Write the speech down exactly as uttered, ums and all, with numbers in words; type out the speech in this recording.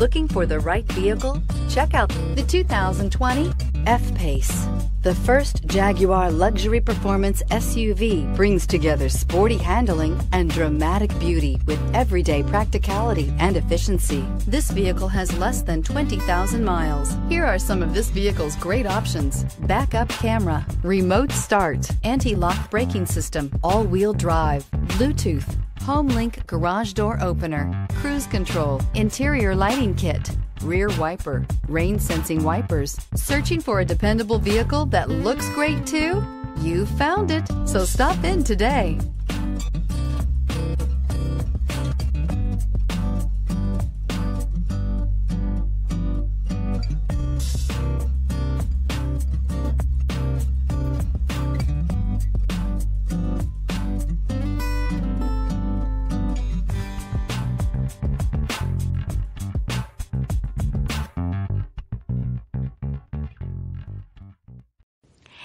Looking for the right vehicle? Check out the two thousand twenty F-Pace. The first Jaguar luxury performance S U V brings together sporty handling and dramatic beauty with everyday practicality and efficiency. This vehicle has less than twenty thousand miles. Here are some of this vehicle's great options: backup camera, remote start, anti-lock braking system, all-wheel drive, Bluetooth, HomeLink garage door opener, cruise control, interior lighting kit, rear wiper, rain sensing wipers. Searching for a dependable vehicle that looks great too? You found it, so stop in today.